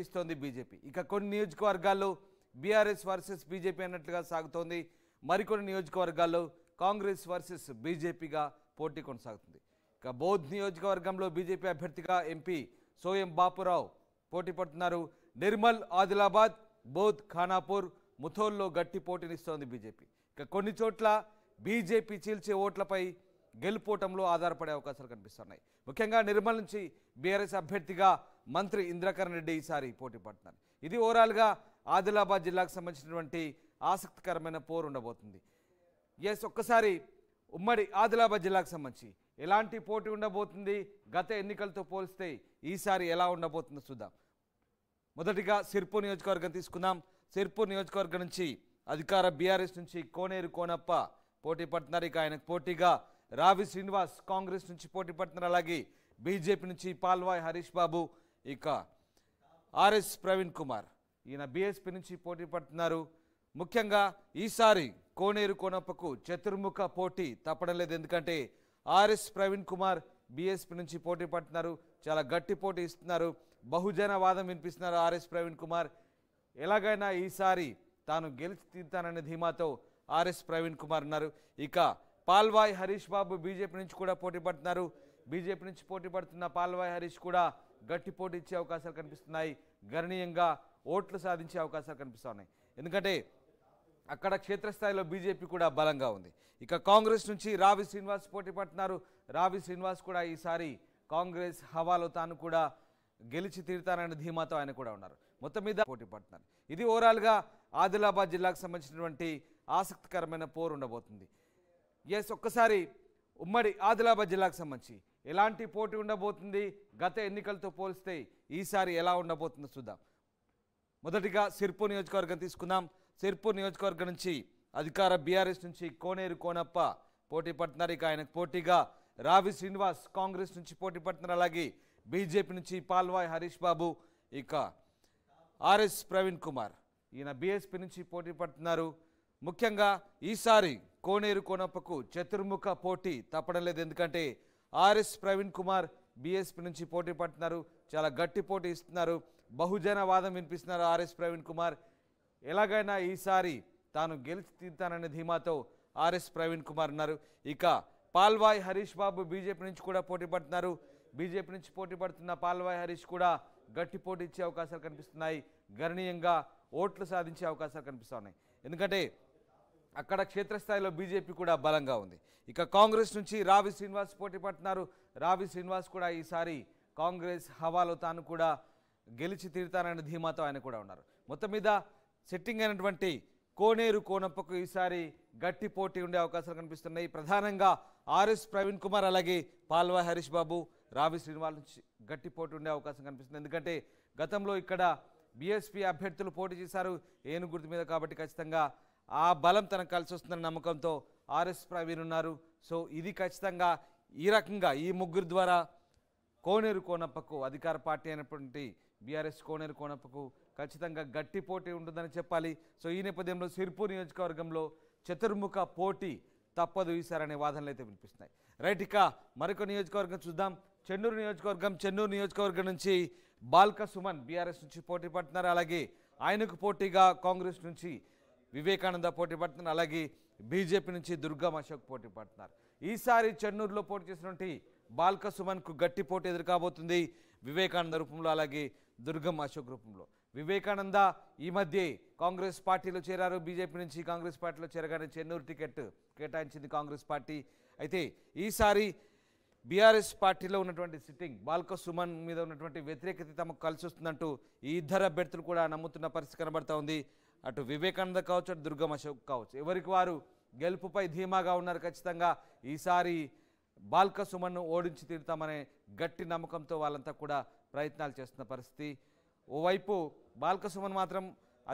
ఇస్తోంది బీజేపీ. ఇక కొన్ని నియోజకవర్గాల్లో బీఆర్ఎస్ వర్సెస్ బీజేపీ అన్నట్లుగా సాగుతోంది. మరికొన్ని నియోజకవర్గాల్లో కాంగ్రెస్ వర్సెస్ బీజేపీగా పోటీ కొనసాగుతుంది. ఇక బౌద్ధ్ నియోజకవర్గంలో బీజేపీ అభ్యర్థిగా ఎంపీ సోయం బాపురావు పోటీ పడుతున్నారు. నిర్మల్, ఆదిలాబాద్, బౌద్ధ్, ఖానాపూర్, ముథోల్లో గట్టి పోటీనిస్తోంది బీజేపీ. ఇక కొన్ని చోట్ల బీజేపీ చీల్చే ఓట్లపై గెలుపోవటంలో ఆధారపడే అవకాశాలు కనిపిస్తున్నాయి. ముఖ్యంగా నిర్మల్ నుంచి బీఆర్ఎస్ అభ్యర్థిగా మంత్రి ఇంద్రకరణ్ రెడ్డి ఈసారి పోటీ పడుతున్నారు. ఇది ఓవరాల్గా ఆదిలాబాద్ జిల్లాకు సంబంధించినటువంటి ఆసక్తికరమైన పోరు ఉండబోతుంది. ఎస్, ఒక్కసారి ఉమ్మడి ఆదిలాబాద్ జిల్లాకు సంబంధించి ఎలాంటి పోటీ ఉండబోతుంది, గత ఎన్నికలతో పోలిస్తే ఈసారి ఎలా ఉండబోతుందో చూద్దాం. మొదటిగా సిర్పూర్ నియోజకవర్గం తీసుకుందాం. సిర్పూర్ నియోజకవర్గం నుంచి అధికార బీఆర్ఎస్ నుంచి కోనేరు కోనప్ప పోటీ పడుతున్నారు. ఇక ఆయనకు పోటీగా రావి శ్రీనివాస్ కాంగ్రెస్ నుంచి పోటీ పడుతున్నారు. అలాగే బీజేపీ నుంచి పాల్వాయ్ హరీష్ బాబు, ఇక ఆర్ఎస్ ప్రవీణ్ కుమార్ ఈయన బీఎస్పీ నుంచి పోటీ పడుతున్నారు. ముఖ్యంగా ఈసారి కోనేరు కోనప్పకు చతుర్ముఖ పోటీ తప్పడం లేదు. ఎందుకంటే ఆర్ఎస్ ప్రవీణ్ కుమార్ బీఎస్పీ నుంచి పోటీ పడుతున్నారు. చాలా గట్టి పోటీ ఇస్తున్నారు. బహుజన వాదం వినిపిస్తున్నారు ఆర్ఎస్ ప్రవీణ్ కుమార్. ఎలాగైనా ఈసారి తాను గెలిచి తీరుతాననే ధీమాతో ఆర్ఎస్ ప్రవీణ్ కుమార్ ఉన్నారు. ఇక పాల్వాయ్ హరీష్ బాబు బీజేపీ నుంచి కూడా పోటీ పడుతున్నారు. బీజేపీ నుంచి పోటీ పడుతున్న పాల్వాయ్ హరీష్ కూడా గట్టి పోటీ ఇచ్చే అవకాశాలు కనిపిస్తున్నాయి. గణనీయంగా ఓట్లు సాధించే అవకాశాలు కనిపిస్తున్నాయి. ఎందుకంటే అక్కడ క్షేత్రస్థాయిలో బీజేపీ కూడా బలంగా ఉంది. ఇక కాంగ్రెస్ నుంచి రావి శ్రీనివాస్ పోటీ పడుతున్నారు. రావి శ్రీనివాస్ కూడా ఈసారి కాంగ్రెస్ హవాలో తాను కూడా గెలిచి తీరుతానని ధీమాతో ఆయన కూడా ఉన్నారు. మొత్తం మీద పోటీ పడుతున్నారు. ఇది ఓవరాల్గా ఆదిలాబాద్ జిల్లాకు సంబంధించినటువంటి ఆసక్తికరమైన పోరు ఉండబోతుంది. ఎస్, ఒక్కసారి ఉమ్మడి ఆదిలాబాద్ జిల్లాకు సంబంధించి ఎలాంటి పోటీ ఉండబోతుంది, గత ఎన్నికలతో పోలిస్తే ఈసారి ఎలా ఉండబోతుందో చూద్దాం. మొదటిగా సిర్పూర్ నియోజకవర్గం తీసుకుందాం. సిర్పూర్ నియోజకవర్గం నుంచి అధికార బీఆర్ఎస్ నుంచి కోనేరు కోనప్ప పోటీ పడుతున్నారు. ఇక ఆయనకు పోటీగా రావి శ్రీనివాస్ కాంగ్రెస్ నుంచి పోటీ పడుతున్నారు. అలాగే బీజేపీ నుంచి పాల్వాయ్ హరీష్ బాబు, ఇక ఆర్ఎస్ ప్రవీణ్ కుమార్ ఈయన బీఎస్పీ నుంచి పోటీ పడుతున్నారు. ముఖ్యంగా ఈసారి కోనేరు కోనప్పకు చతుర్ముఖ పోటీ తప్పడం లేదు. ఎందుకంటే ఆర్ఎస్ ప్రవీణ్ కుమార్ బీఎస్పీ నుంచి పోటీ పడుతున్నారు. చాలా గట్టి పోటీ ఇస్తున్నారు. బహుజన వాదం వినిపిస్తున్నారు ఆర్ఎస్ ప్రవీణ్ కుమార్. ఎలాగైనా ఈసారి తాను గెలిచి తీరుతాననే ధీమాతో ఆర్ఎస్ ప్రవీణ్ కుమార్ ఉన్నారు. ఇక పాల్వాయ్ హరీష్ బాబు బీజేపీ నుంచి కూడా పోటీ పడుతున్నారు. బీజేపీ నుంచి పోటీ పడుతున్న పాల్వాయ్ హరీష్ కూడా గట్టి పోటీ ఇచ్చే అవకాశాలు కనిపిస్తున్నాయి. గణనీయంగా ఓట్లు సాధించే అవకాశాలు కనిపిస్తున్నాయి. ఎందుకంటే అక్కడ క్షేత్రస్థాయిలో బీజేపీ కూడా బలంగా ఉంది. ఇక కాంగ్రెస్ నుంచి రావి శ్రీనివాస్ పోటీ పడుతున్నారు. రావి శ్రీనివాస్ కూడా ఈసారి కాంగ్రెస్ హవాలో తాను కూడా గెలిచి తీరుతాననే ధీమాతో ఆయన కూడా ఉన్నారు. మొత్తం మీద సెట్టింగ్ అయినటువంటి కోనేరు కోనప్పకు ఈసారి గట్టి పోటీ ఉండే అవకాశాలు కనిపిస్తున్నాయి. ప్రధానంగా ఆర్ఎస్ ప్రవీణ్ కుమార్, అలాగే పాల్వా హరీష్ బాబు, రావి శ్రీనివాస్ నుంచి గట్టి పోటీ ఉండే అవకాశం కనిపిస్తుంది. ఎందుకంటే గతంలో ఇక్కడ బీఎస్పీ అభ్యర్థులు పోటీ చేశారు ఏనుగుర్తి మీద. కాబట్టి ఖచ్చితంగా ఆ బలం తనకు కలిసి వస్తుందన్న నమ్మకంతో ఆర్ఎస్ ప్రవీణ్ ఉన్నారు. సో ఇది ఖచ్చితంగా ఈ రకంగా ఈ ముగ్గురు ద్వారా కోనేరు కోనప్పకు, అధికార పార్టీ అయినటువంటి బీఆర్ఎస్ కోనేరు కోనప్పకు ఖచ్చితంగా గట్టి పోటీ ఉంటుందని చెప్పాలి. సో ఈ నేపథ్యంలో సిర్పూర్ నియోజకవర్గంలో చతుర్ముఖ పోటీ తప్పదు ఈసారనే వాదనలు అయితే వినిపిస్తున్నాయి. రైట్, ఇక మరొక నియోజకవర్గం చూద్దాం. చెన్నూరు నియోజకవర్గం. చెన్నూరు నియోజకవర్గం నుంచి బాల్క సుమన్ బీఆర్ఎస్ నుంచి పోటీ పడుతున్నారు. అలాగే ఆయనకు పోటీగా కాంగ్రెస్ నుంచి వివేకానంద పోటీ పడుతున్నారు. అలాగే బీజేపీ నుంచి దుర్గం అశోక్ పోటీ పడుతున్నారు. ఈసారి చెన్నూరులో పోటీ చేసినటువంటి బాల్క సుమన్కు గట్టి పోటీ ఎదురు కాబోతుంది వివేకానంద రూపంలో, అలాగే దుర్గం అశోక్ రూపంలో. వివేకానంద ఈ మధ్య కాంగ్రెస్ పార్టీలో చేరారు. బీజేపీ నుంచి కాంగ్రెస్ పార్టీలో చేరగానే చెన్నూరు టికెట్ కేటాయించింది కాంగ్రెస్ పార్టీ. అయితే ఈసారి బీఆర్ఎస్ పార్టీలో ఉన్నటువంటి సిట్టింగ్ బాల్క సుమన్ మీద ఉన్నటువంటి వ్యతిరేకత తమకు కలిసి వస్తుందంటూ ఈ ఇద్దరు అభ్యర్థులు కూడా నమ్ముతున్న పరిస్థితి కనబడతా ఉంది. అటు వివేకానంద కావచ్చు, అటు దుర్గం అశోక్ కావచ్చు. ఎవరికి వారు గెలుపుపై ధీమాగా ఉన్నారు. ఖచ్చితంగా ఈసారి బాల్క సుమన్ను ఓడించి తీరుతామనే గట్టి నమ్మకంతో వాళ్ళంతా కూడా ప్రయత్నాలు చేస్తున్న పరిస్థితి. ఓవైపు బాల్క సుమన్ మాత్రం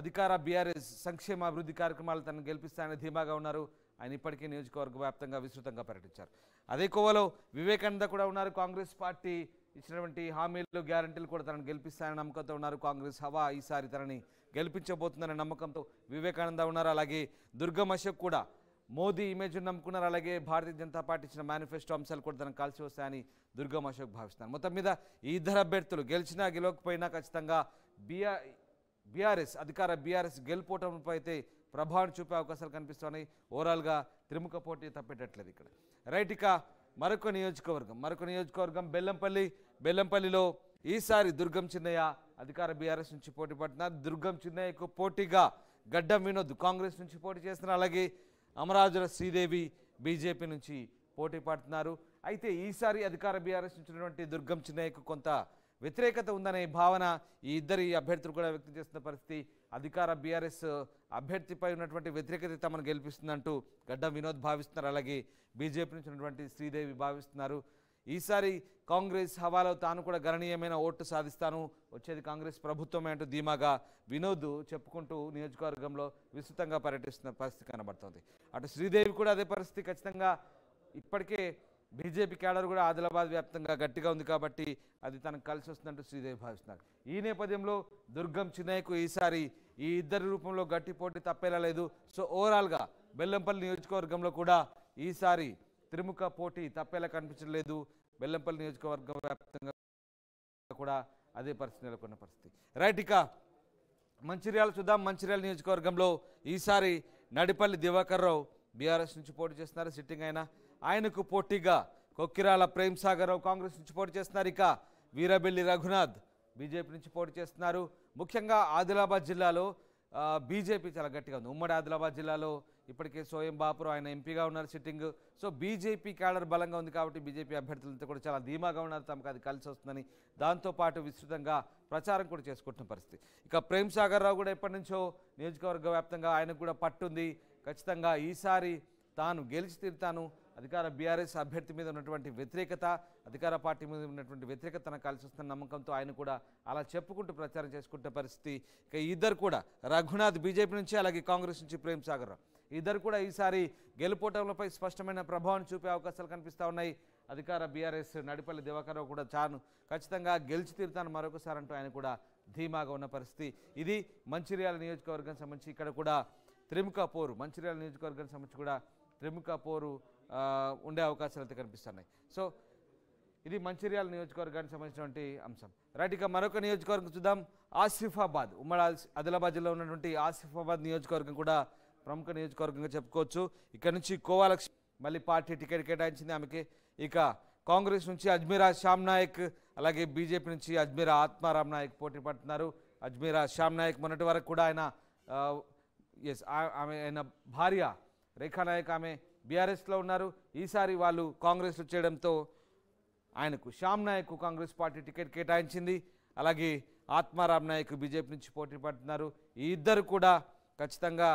అధికార బీఆర్ఎస్ సంక్షేమ అభివృద్ధి కార్యక్రమాలు తనను గెలిపిస్తానని ధీమాగా ఉన్నారు. ఆయన ఇప్పటికే నియోజకవర్గ వ్యాప్తంగా విస్తృతంగా పర్యటించారు. అదే కోవలో వివేకానంద కూడా ఉన్నారు. కాంగ్రెస్ పార్టీ ఇచ్చినటువంటి హామీలు, గ్యారంటీలు కూడా తనను గెలిపిస్తానని నమ్మకంతో ఉన్నారు. కాంగ్రెస్ హవా ఈసారి తనని గెలిపించబోతుందనే నమ్మకంతో వివేకానంద ఉన్నారు. అలాగే దుర్గం అశోక్ కూడా మోదీ ఇమేజ్ను నమ్ముకున్నారు. అలాగే భారతీయ జనతా పార్టీ ఇచ్చిన మేనిఫెస్టో అంశాలు కూడా తనకు కలిసి వస్తాయని దుర్గం అశోక్ భావిస్తున్నారు. మొత్తం మీద ఈ ఇద్దరు అభ్యర్థులు గెలిచినా గెలవకపోయినా ఖచ్చితంగా బీఆర్ఎస్ అధికార బీఆర్ఎస్ గెలుపోటముపై అయితే ప్రభావం చూపే అవకాశాలు కనిపిస్తున్నాయి. ఓవరాల్ గా త్రిముఖ పోటీ తప్పేటట్లేదు ఇక్కడ. రైట్, ఇక మరొక నియోజకవర్గం బెల్లంపల్లి. బెల్లంపల్లిలో ఈసారి దుర్గం చిన్నయ్య అధికార బీఆర్ఎస్ నుంచి పోటీ పడుతున్నారు. దుర్గం చిన్నయ్యకు పోటీగా గడ్డం వినోద్ కాంగ్రెస్ నుంచి పోటీ చేస్తున్నారు. అలాగే అమరాజుల శ్రీదేవి బీజేపీ నుంచి పోటీ పడుతున్నారు. అయితే ఈసారి అధికార బీఆర్ఎస్ నుంచినటువంటి దుర్గం చిన్నయ్యకు కొంత వ్యతిరేకత ఉందనే భావన ఈ ఇద్దరి అభ్యర్థులు కూడా వ్యక్తం చేస్తున్న పరిస్థితి. అధికార బీఆర్ఎస్ అభ్యర్థిపై ఉన్నటువంటి వ్యతిరేకత తమను గెలిపిస్తుందంటూ గడ్డం వినోద్ భావిస్తున్నారు. అలాగే బీజేపీ నుంచి ఉన్నటువంటి శ్రీదేవి భావిస్తున్నారు. ఈసారి కాంగ్రెస్ హవాలో తాను కూడా గణనీయమైన ఓటు సాధిస్తాను, వచ్చేది కాంగ్రెస్ ప్రభుత్వమే అంటూ ధీమాగా వినోద్ చెప్పుకుంటూ నియోజకవర్గంలో విస్తృతంగా పర్యటిస్తున్న పరిస్థితి కనబడుతోంది. అటు శ్రీదేవి కూడా అదే పరిస్థితి. ఖచ్చితంగా ఇప్పటికే బీజేపీ క్యాడర్ కూడా ఆదిలాబాద్ వ్యాప్తంగా గట్టిగా ఉంది కాబట్టి అది తనకు కలిసి వస్తుందంటూ శ్రీదేవి భావిస్తున్నారు. ఈ నేపథ్యంలో దుర్గం చిన్నయ్యకు ఈసారి ఈ ఇద్దరి రూపంలో గట్టి పోటీ తప్పేలా లేదు. సో ఓవరాల్గా బెల్లంపల్లి నియోజకవర్గంలో కూడా ఈసారి త్రిముఖ పోటీ తప్పేలా కనిపించలేదు. బెల్లంపల్లి నియోజకవర్గం వ్యాప్తంగా కూడా అదే పరిస్థితి నెలకొన్న పరిస్థితి. రైట్, ఇక మంచిర్యాల చూద్దాం. మంచిర్యాల నియోజకవర్గంలో ఈసారి నడిపల్లి దివాకర్ రావు బీఆర్ఎస్ నుంచి పోటీ చేస్తున్నారు. సిట్టింగ్ అయినా ఆయనకు పోటీగా కొక్కిరాల ప్రేమ్ సాగర్ రావు కాంగ్రెస్ నుంచి పోటీ చేస్తున్నారు. ఇక వీరబెల్లి రఘునాథ్ బీజేపీ నుంచి పోటీ చేస్తున్నారు. ముఖ్యంగా ఆదిలాబాద్ జిల్లాలో బీజేపీ చాలా గట్టిగా ఉంది. ఉమ్మడి ఆదిలాబాద్ జిల్లాలో ఇప్పటికే సోయం బాపురావు ఆయన ఎంపీగా ఉన్నారు సిట్టింగ్. సో బీజేపీ క్యాడర్ బలంగా ఉంది కాబట్టి బీజేపీ అభ్యర్థులతో కూడా చాలా ధీమాగా ఉన్నారు, తమకు అది కలిసి వస్తుందని. దాంతోపాటు విస్తృతంగా ప్రచారం కూడా చేసుకుంటున్న పరిస్థితి. ఇక ప్రేమ్ సాగర్ రావు కూడా ఎప్పటి నుంచో నియోజకవర్గ వ్యాప్తంగా ఆయనకు కూడా పట్టుంది. ఖచ్చితంగా ఈసారి తాను గెలిచి తీరుతాను, అధికార బీఆర్ఎస్ అభ్యర్థి మీద ఉన్నటువంటి వ్యతిరేకత, అధికార పార్టీ మీద ఉన్నటువంటి వ్యతిరేకత తనకు కలిసి వస్తున్న నమ్మకంతో ఆయన కూడా అలా చెప్పుకుంటూ ప్రచారం చేసుకుంటున్న పరిస్థితి. ఇక ఇద్దరు కూడా రఘునాథ్ బీజేపీ నుంచి, అలాగే కాంగ్రెస్ నుంచి ప్రేమ్ సాగర్ రావు, ఇద్దరు కూడా ఈసారి గెలుపోటములపై స్పష్టమైన ప్రభావం చూపే అవకాశాలు కనిపిస్తూ ఉన్నాయి. అధికార బీఆర్ఎస్ నడిపల్లి దివాకర్ రావు కూడా చాను ఖచ్చితంగా గెలిచి తీరుతాను మరొకసారి అంటూ ఆయన కూడా ధీమాగా ఉన్న పరిస్థితి. ఇది మంచిర్యాల నియోజకవర్గానికి సంబంధించి. ఇక్కడ కూడా త్రిముఖ పోరు, మంచిర్యాల నియోజకవర్గానికి సంబంధించి కూడా త్రిముఖ పోరు ఉండే అవకాశాలు అయితే కనిపిస్తున్నాయి. సో ఇది మంచిర్యాల నియోజకవర్గానికి సంబంధించినటువంటి అంశం. రైట్, ఇక మరొక నియోజకవర్గం చూద్దాం. ఆసిఫాబాద్, ఉమ్మడి ఆదిలాబాద్ జిల్లా ఉన్నటువంటి ఆసిఫాబాద్ నియోజకవర్గం కూడా ప్రముఖ నియోజకవర్గంగా చెప్పుకోవచ్చు. ఇక్కడ నుంచి కోవాలక్ష్మి మళ్ళీ పార్టీ టికెట్ కేటాయించింది ఆమెకి. ఇక కాంగ్రెస్ నుంచి అజ్మీరా శ్యామ్ నాయక్, అలాగే బీజేపీ నుంచి అజ్మీరా ఆత్మారామ్ నాయక్ పోటీ పడుతున్నారు. అజ్మీరా శ్యామ్ నాయక్ మొన్నటి వరకు కూడా ఆయన భార్య రేఖా నాయక్ ఆమె బీఆర్ఎస్లో ఉన్నారు. ఈసారి వాళ్ళు కాంగ్రెస్లో చేయడంతో ఆయనకు శ్యామ్ నాయక్ కాంగ్రెస్ పార్టీ టికెట్ కేటాయించింది. అలాగే ఆత్మారామ్ నాయక్ బీజేపీ నుంచి పోటీ పడుతున్నారు. ఈ ఇద్దరు కూడా ఖచ్చితంగా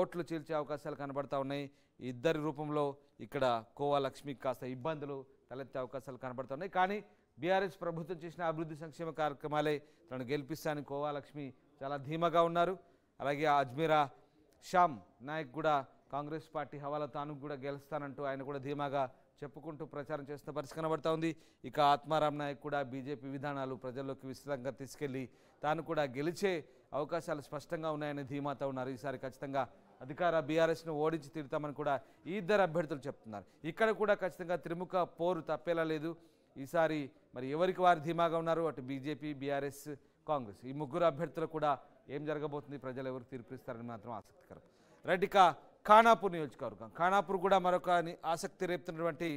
ఓట్లు చీల్చే అవకాశాలు కనబడతా ఉన్నాయి. ఇద్దరి రూపంలో ఇక్కడ కోవాలక్ష్మికి కాస్త ఇబ్బందులు తలెత్తే అవకాశాలు కనబడుతున్నాయి. కానీ బీఆర్ఎస్ ప్రభుత్వం చేసిన అభివృద్ధి సంక్షేమ కార్యక్రమాలే తను గెలిపిస్తానని కోవాలక్ష్మి చాలా ధీమాగా ఉన్నారు. అలాగే అజ్మీరా శ్యామ్ నాయక్ కూడా కాంగ్రెస్ పార్టీ హవాలా తాను కూడా గెలుస్తానంటూ ఆయన కూడా ధీమాగా చెప్పుకుంటూ ప్రచారం చేస్తున్న పరిస్థితి కనబడతా ఉంది. ఇక ఆత్మారామ్ నాయక్ కూడా బీజేపీ విధానాలు ప్రజల్లోకి విస్తృతంగా తీసుకెళ్లి తాను కూడా గెలిచే అవకాశాలు స్పష్టంగా ఉన్నాయని ధీమాతో ఉన్నారు. ఈసారి ఖచ్చితంగా అధికార బీఆర్ఎస్ను ఓడించి తీరుతామని కూడా ఈ ఇద్దరు అభ్యర్థులు చెప్తున్నారు. ఇక్కడ కూడా ఖచ్చితంగా త్రిముఖ పోరు తప్పేలా లేదు. ఈసారి మరి ఎవరికి వారు ధీమాగా ఉన్నారు. అటు బీజేపీ, బీఆర్ఎస్, కాంగ్రెస్ ఈ ముగ్గురు అభ్యర్థులు కూడా ఏం జరగబోతుంది, ప్రజలు ఎవరు తీర్పిస్తారని మాత్రం ఆసక్తికరం. రైట్, ఇక ఖానాపూర్ నియోజకవర్గం. ఖానాపూర్ కూడా మరొక ఆసక్తి రేపుతున్నటువంటి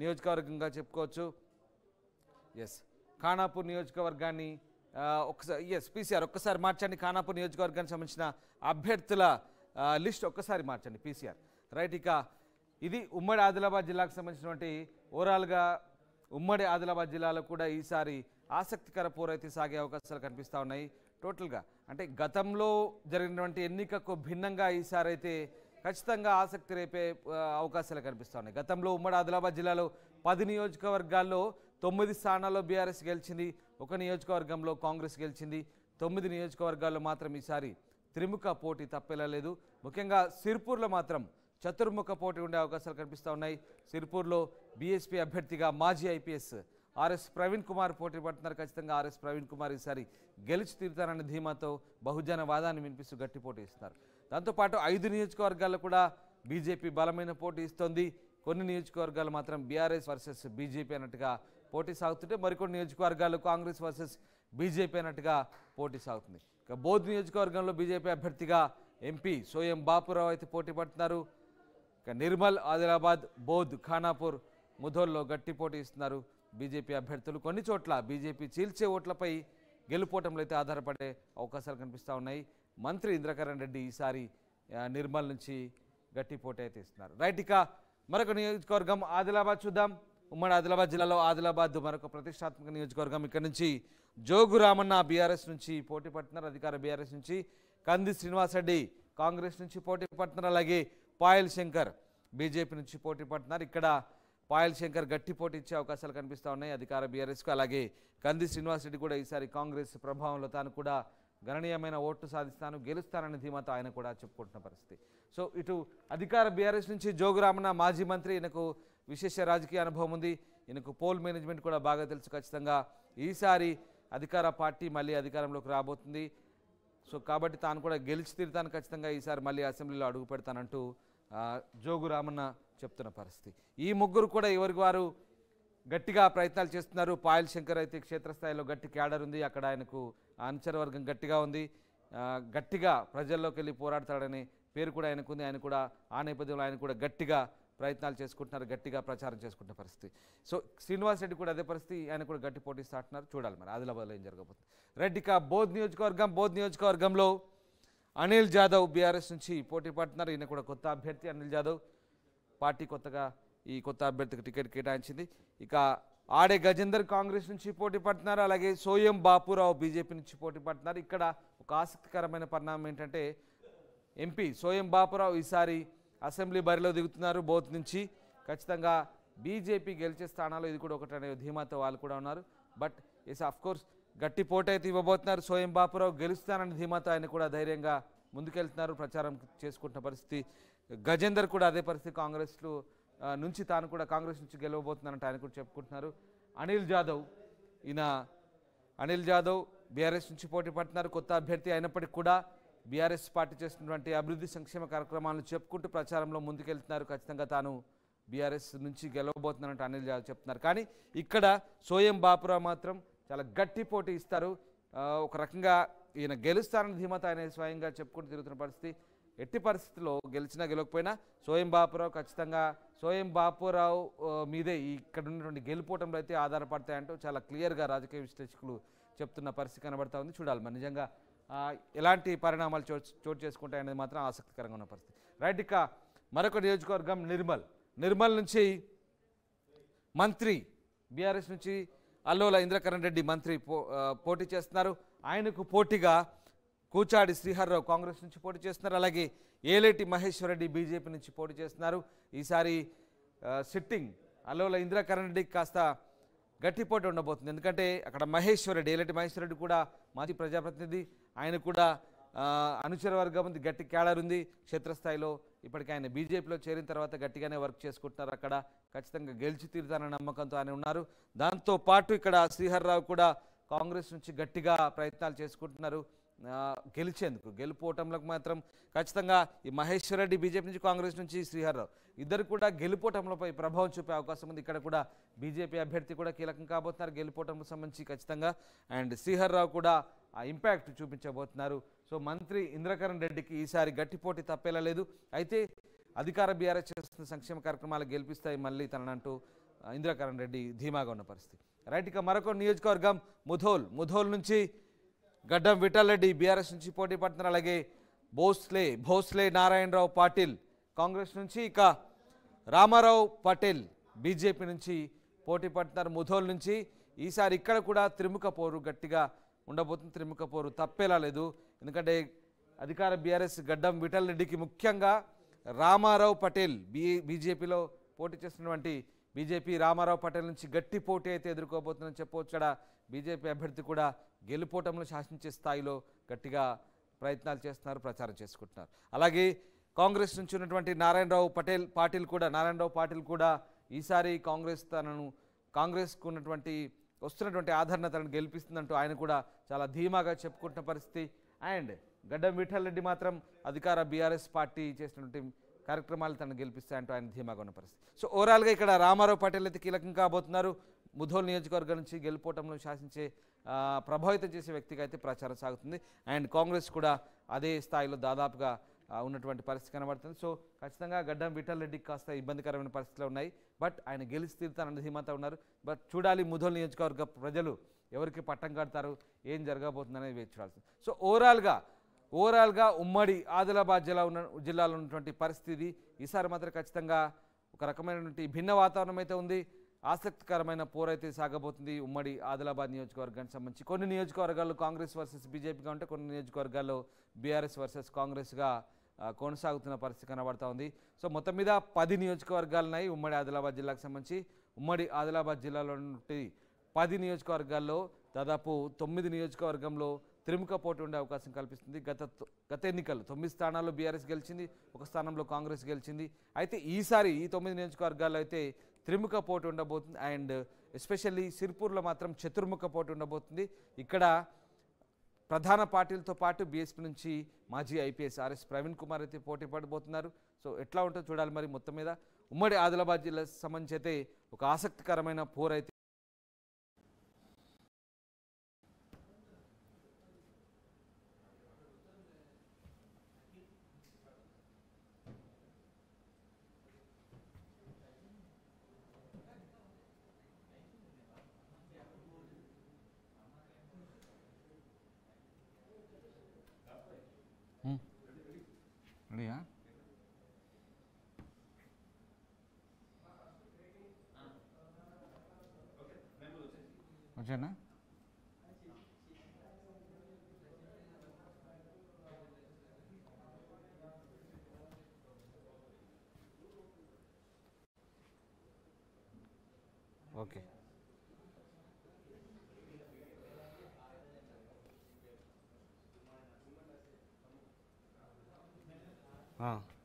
నియోజకవర్గంగా చెప్పుకోవచ్చు. ఖానాపూర్ నియోజకవర్గాన్ని ఒకసారి పీసీఆర్ ఒక్కసారి మార్చండి. ఖానాపూర్ నియోజకవర్గానికి సంబంధించిన అభ్యర్థుల లిస్ట్ ఒక్కసారి మార్చండి పీసీఆర్. రైట్, ఇక ఇది ఉమ్మడి ఆదిలాబాద్ జిల్లాకు సంబంధించినటువంటి ఓవరాల్గా ఉమ్మడి ఆదిలాబాద్ జిల్లాలో కూడా ఈసారి ఆసక్తికర పోరైతే సాగే అవకాశాలు కనిపిస్తూ ఉన్నాయి. టోటల్గా అంటే గతంలో జరిగినటువంటి ఎన్నికకు భిన్నంగా ఈసారి అయితే ఖచ్చితంగా ఆసక్తి రేపే అవకాశాలు కనిపిస్తూ ఉన్నాయి. గతంలో ఉమ్మడి ఆదిలాబాద్ జిల్లాలో 10 నియోజకవర్గాల్లో 9 స్థానాల్లో బీఆర్ఎస్ గెలిచింది, 1 నియోజకవర్గంలో కాంగ్రెస్ గెలిచింది. 9 నియోజకవర్గాల్లో మాత్రం ఈసారి త్రిముఖ పోటీ తప్పేలా లేదు. ముఖ్యంగా సిర్పూర్లో మాత్రం చతుర్ముఖ పోటీ ఉండే అవకాశాలు కనిపిస్తూ ఉన్నాయి. సిర్పూర్లో బీఎస్పీ అభ్యర్థిగా మాజీ ఐపీఎస్ ఆర్ఎస్ ప్రవీణ్ కుమార్ పోటీ పడుతున్నారు. ఖచ్చితంగా ఆర్ఎస్ ప్రవీణ్ కుమార్ ఈసారి గెలిచి తీరుతారని ధీమాతో బహుజన వాదాన్ని వినిపిస్తూ గట్టి పోటీ ఇస్తున్నారు. దాంతోపాటు 5 నియోజకవర్గాల్లో కూడా బీజేపీ బలమైన పోటీ ఇస్తోంది. కొన్ని నియోజకవర్గాలు మాత్రం బీఆర్ఎస్ వర్సెస్ బీజేపీ అన్నట్టుగా పోటీ సాగుతుంటే మరికొన్ని నియోజకవర్గాలు కాంగ్రెస్ వర్సెస్ బీజేపీ అన్నట్టుగా పోటీ సాగుతుంది. ఇక బోధ్ నియోజకవర్గంలో బీజేపీ అభ్యర్థిగా ఎంపీ సోయం బాపురావు అయితే పోటీ పడుతున్నారు. ఇక నిర్మల్ ఆదిలాబాద్ బోధ్ ఖానాపూర్ ముధోల్లో గట్టి పోటీ ఇస్తున్నారు బీజేపీ అభ్యర్థులు. కొన్ని చోట్ల బీజేపీ చీల్చే ఓట్లపై గెలుపోవటంలో అయితే ఆధారపడే అవకాశాలు కనిపిస్తూ ఉన్నాయి. మంత్రి ఇంద్రకరణ్ రెడ్డి ఈసారి నిర్మల్ నుంచి గట్టి పోటీ అయితే ఇస్తున్నారు. రైట్, ఇక మరొక నియోజకవర్గం ఆదిలాబాద్ చూద్దాం. ఉమ్మడి ఆదిలాబాద్ జిల్లాలో ఆదిలాబాద్ మరొక ప్రతిష్టాత్మక నియోజకవర్గం. ఇక్కడ నుంచి జోగు రామన్న బీఆర్ఎస్ నుంచి పోటీ పడుతున్నారు, అధికార బీఆర్ఎస్ నుంచి. కంది శ్రీనివాస్ రెడ్డి కాంగ్రెస్ నుంచి పోటీ పడుతున్నారు. అలాగే పాయల్ శంకర్ బీజేపీ నుంచి పోటీ పడుతున్నారు. ఇక్కడ పాయల్ శంకర్ గట్టి పోటీ ఇచ్చే అవకాశాలు కనిపిస్తూ ఉన్నాయి అధికార బీఆర్ఎస్కు. అలాగే కంది శ్రీనివాస్ రెడ్డి కూడా ఈసారి కాంగ్రెస్ ప్రభావంలో తాను కూడా గణనీయమైన ఓట్లు సాధిస్తాను, గెలుస్తానని ధీమాతో ఆయన కూడా చెప్పుకుంటున్న పరిస్థితి. సో ఇటు అధికార బీఆర్ఎస్ నుంచి జోగు రామన్న, మాజీ మంత్రి, ఈయనకు విశేష రాజకీయ అనుభవం ఉంది, ఈయనకు పోల్ మేనేజ్మెంట్ కూడా బాగా తెలుసు. ఖచ్చితంగా ఈసారి అధికార పార్టీ మళ్ళీ అధికారంలోకి రాబోతుంది. సో కాబట్టి తాను కూడా గెలిచి తీరుతాను, ఖచ్చితంగా ఈసారి మళ్ళీ అసెంబ్లీలో అడుగు పెడతానంటూ జోగు రామన్న చెప్తున్న పరిస్థితి. ఈ ముగ్గురు కూడా ఎవరికి వారు గట్టిగా ప్రయత్నాలు చేస్తున్నారు. పాయల్ శంకర్ అయితే క్షేత్రస్థాయిలో గట్టి క్యాడర్ ఉంది, అక్కడ ఆయనకు అనుచరవర్గం గట్టిగా ఉంది, గట్టిగా ప్రజల్లోకి వెళ్ళి పోరాడతాడనే పేరు కూడా ఆయనకుంది. ఆయన కూడా ఆ నేపథ్యంలో ఆయన కూడా గట్టిగా ప్రయత్నాలు చేసుకుంటున్నారు, గట్టిగా ప్రచారం చేసుకుంటున్న పరిస్థితి. సో శ్రీనివాస్ రెడ్డి కూడా అదే పరిస్థితి, ఆయన కూడా గట్టి పోటీ సాటున్నారు. చూడాలి మరి ఆదిలాబాద్లో ఏం జరగబోతుంది. రెడ్డి, ఇక బోధ్ నియోజకవర్గంలో అనిల్ జాదవ్ బీఆర్ఎస్ నుంచి పోటీ పడుతున్నారు. ఈయన కూడా కొత్త అభ్యర్థి అనిల్ జాదవ్, పార్టీ కొత్తగా ఈ కొత్త అభ్యర్థికి టికెట్ కేటాయించింది. ఇక ఆడే గజేందర్ కాంగ్రెస్ నుంచి పోటీ పడుతున్నారు. అలాగే సోయం బాపురావు బీజేపీ నుంచి పోటీ పడుతున్నారు. ఇక్కడ ఒక ఆసక్తికరమైన పరిణామం ఏంటంటే ఎంపీ సోయం బాపురావు ఈసారి అసెంబ్లీ బరిలో దిగుతున్నారు బోత్ నుంచి. ఖచ్చితంగా బీజేపీ గెలిచే స్థానాలు ఇది కూడా ఒకటి అనే ధీమాతో వాళ్ళు కూడా ఉన్నారు. బట్ ఎస్, ఆఫ్ కోర్స్ గట్టి పోటీ అయితే ఇవ్వబోతున్నారు. సోయం బాపురావు గెలుస్తానని ధీమాతో ఆయన కూడా ధైర్యంగా ముందుకెళ్తున్నారు, ప్రచారం చేసుకుంటున్న పరిస్థితి. గజేందర్ కూడా అదే పరిస్థితి, కాంగ్రెస్లో నుంచి తాను కూడా కాంగ్రెస్ నుంచి గెలవబోతున్నానంటే ఆయన కూడా చెప్పుకుంటున్నారు. అనిల్ జాదవ్ బీఆర్ఎస్ నుంచి పోటీ పడుతున్నారు, కొత్త అభ్యర్థి అయినప్పటికీ కూడా బీఆర్ఎస్ పార్టీ చేస్తున్నటువంటి అభివృద్ధి సంక్షేమ కార్యక్రమాలను చెప్పుకుంటూ ప్రచారంలో ముందుకెళ్తున్నారు. ఖచ్చితంగా తాను బీఆర్ఎస్ నుంచి గెలవబోతున్నానంటే అనిల్ జాదవ్ చెప్తున్నారు. కానీ ఇక్కడ సోయం బాపురావు మాత్రం చాలా గట్టి పోటీ ఇస్తారు. ఒక రకంగా ఈయన గెలుస్తారని ధీమత ఆయన స్వయంగా చెప్పుకుంటూ తిరుగుతున్న పరిస్థితి. ఎట్టి పరిస్థితుల్లో గెలిచినా గెలవకపోయినా ఖచ్చితంగా సోయం బాపురావు మీదే ఇక్కడ ఉన్నటువంటి గెలుపోవటంలో అయితే ఆధారపడతాయంటూ చాలా క్లియర్గా రాజకీయ విశ్లేషకులు చెప్తున్న పరిస్థితి కనబడతా ఉంది. చూడాలి మరి నిజంగా ఎలాంటి పరిణామాలు చోటు చేసుకుంటాయనేది మాత్రం ఆసక్తికరంగా ఉన్న పరిస్థితి. రైట్, ఇక మరొక నియోజకవర్గం నిర్మల్ నుంచి మంత్రి బీఆర్ఎస్ నుంచి అల్లోల ఇంద్రకరణ్ రెడ్డి మంత్రి పోటీ చేస్తున్నారు. ఆయనకు పోటీగా కూచాడి శ్రీహర్రావు కాంగ్రెస్ నుంచి పోటీ చేస్తున్నారు. అలాగే ఏలేటి మహేశ్వర్ రెడ్డి బీజేపీ నుంచి పోటీ చేస్తున్నారు. ఈసారి సిట్టింగ్ అల్లోల ఇంద్రకరణ్ రెడ్డికి కాస్త గట్టి పోటీ ఉండబోతుంది. ఎందుకంటే అక్కడ ఏలేటి మహేశ్వర్ రెడ్డి కూడా మాజీ ప్రజాప్రతినిధి, ఆయన కూడా అనుచర వర్గం ఉంది, గట్టి క్యాడర్ ఉంది క్షేత్రస్థాయిలో. ఇప్పటికీ ఆయన బీజేపీలో చేరిన తర్వాత గట్టిగానే వర్క్ చేసుకుంటున్నారు. అక్కడ ఖచ్చితంగా గెలిచి తీరుతానన్న నమ్మకంతో ఆయన ఉన్నారు. దాంతోపాటు ఇక్కడ శ్రీహర్రావు కూడా కాంగ్రెస్ నుంచి గట్టిగా ప్రయత్నాలు చేసుకుంటున్నారు గెలిచేందుకు. గెలుపోవటంలో మాత్రం ఖచ్చితంగా ఈ మహేశ్వర్ రెడ్డి బీజేపీ నుంచి, కాంగ్రెస్ నుంచి శ్రీహర్రావు ఇద్దరు కూడా గెలుపోవటంలోపై ప్రభావం చూపే అవకాశం ఉంది. ఇక్కడ కూడా బీజేపీ అభ్యర్థి కూడా కీలకం కాబోతున్నారు గెలుపోవటంకు సంబంధించి ఖచ్చితంగా. అండ్ శ్రీహర్రావు కూడా ఆ ఇంపాక్ట్ చూపించబోతున్నారు. సో మంత్రి ఇంద్రకరణ్ రెడ్డికి ఈసారి గట్టి పోటీ తప్పేలా లేదు. అయితే అధికార బీఆర్ఎస్ చేస్తున్న సంక్షేమ కార్యక్రమాలు గెలిపిస్తాయి మళ్ళీ తనంటూ ఇంద్రకరణ్ రెడ్డి ధీమాగా ఉన్న పరిస్థితి. రైట్, ఇక మరొక నియోజకవర్గం ముధోల్ నుంచి గడ్డం విఠల్ రెడ్డి బీఆర్ఎస్ నుంచి పోటీ పడుతున్నారు. అలాగే భోస్లే నారాయణరావు పాటిల్ కాంగ్రెస్ నుంచి, ఇక రామారావు పటేల్ బీజేపీ నుంచి పోటీ పడుతున్నారు ముధోల్ నుంచి. ఈసారి ఇక్కడ కూడా త్రిముఖ పోరు గట్టిగా ఉండబోతుంది. త్రిముఖ పోరు తప్పేలా లేదు. ఎందుకంటే అధికార బీఆర్ఎస్ గడ్డం విఠల్ రెడ్డికి ముఖ్యంగా రామారావు పటేల్ బీజేపీలో పోటీ చేస్తున్నటువంటి బీజేపీ రామారావు పటేల్ నుంచి గట్టి పోటీ అయితే ఎదుర్కోబోతుందని చెప్పవచ్చు. ఇక్కడ బీజేపీ అభ్యర్థి కూడా గెలుపోవటంలో శాసించే స్థాయిలో గట్టిగా ప్రయత్నాలు చేస్తున్నారు, ప్రచారం చేసుకుంటున్నారు. అలాగే కాంగ్రెస్ నుంచి ఉన్నటువంటి నారాయణరావు పాటిల్ కూడా ఈసారి కాంగ్రెస్కు వస్తున్నటువంటి ఆదరణ తనను గెలిపిస్తుందంటూ ఆయన కూడా చాలా ధీమాగా చెప్పుకుంటున్న పరిస్థితి. అండ్ గడ్డం విఠల్ రెడ్డి మాత్రం అధికార బీఆర్ఎస్ పార్టీ చేసినటువంటి కార్యక్రమాలు తనను గెలిపిస్తాయంటూ ఆయన ధీమాగా ఉన్న పరిస్థితి. సో ఓవరాల్గా ఇక్కడ రామారావు పటేల్ అయితే కీలకం కాబోతున్నారు. ముధోల్ నియోజకవర్గం నుంచి గెలుపోవటంలో శాసించే ప్రభావితం చేసే వ్యక్తిగా అయితే ప్రచారం సాగుతుంది. అండ్ కాంగ్రెస్ కూడా అదే స్థాయిలో దాదాపుగా ఉన్నటువంటి పరిస్థితి కనబడుతుంది. సో ఖచ్చితంగా గడ్డం విఠల్ రెడ్డికి కాస్త ఇబ్బందికరమైన పరిస్థితులు ఉన్నాయి. బట్ ఆయన గెలిచి తీరుతానన్న ధీమాతో ఉన్నారు. బట్ చూడాలి ముధోల్ నియోజకవర్గ ప్రజలు ఎవరికి పట్టం కడతారు, ఏం జరగబోతుందనేది వేచి చూడాల్సింది. సో ఓవరాల్గా ఉమ్మడి ఆదిలాబాద్ జిల్లాలో ఉన్నటువంటి పరిస్థితి ఈసారి మాత్రం ఖచ్చితంగా ఒక రకమైనటువంటి భిన్న వాతావరణం అయితే ఉంది. ఆసక్తికరమైన పోరైతే సాగబోతుంది ఉమ్మడి ఆదిలాబాద్ నియోజకవర్గానికి సంబంధించి. కొన్ని నియోజకవర్గాల్లో కాంగ్రెస్ వర్సెస్ బీజేపీగా ఉంటే, కొన్ని నియోజకవర్గాల్లో బీఆర్ఎస్ వర్సెస్ కాంగ్రెస్గా కొనసాగుతున్న పరిస్థితి కనబడుతూ ఉంది. సో మొత్తం మీద 10 నియోజకవర్గాలున్నాయి ఉమ్మడి ఆదిలాబాద్ జిల్లాకు సంబంధించి. ఉమ్మడి ఆదిలాబాద్ జిల్లాలో 10 నియోజకవర్గాల్లో దాదాపు 9 నియోజకవర్గంలో త్రిముఖ పోటీ ఉండే అవకాశం కల్పిస్తుంది. గత ఎన్నికల్లో 9 స్థానాల్లో బీఆర్ఎస్ గెలిచింది, ఒక స్థానంలో కాంగ్రెస్ గెలిచింది. అయితే ఈసారి ఈ 9 నియోజకవర్గాల్లో అయితే త్రిముఖ పోటీ ఉండబోతుంది. అండ్ ఎస్పెషల్లీ సిర్పూర్లో మాత్రం చతుర్ముఖ పోటీ ఉండబోతుంది. ఇక్కడ ప్రధాన పార్టీలతో పాటు బీఎస్పీ నుంచి మాజీ ఐపీఎస్ ఆర్ఎస్ ప్రవీణ్ కుమార్ అయితే పోటీ పడబోతున్నారు. సో ఎట్లా ఉంటుందో చూడాలి. మరి మొత్తం మీద ఉమ్మడి ఆదిలాబాద్ జిల్లా సంబంధించి అయితే ఒక ఆసక్తికరమైన పోరు అయితే వచ్చానా. ఓకే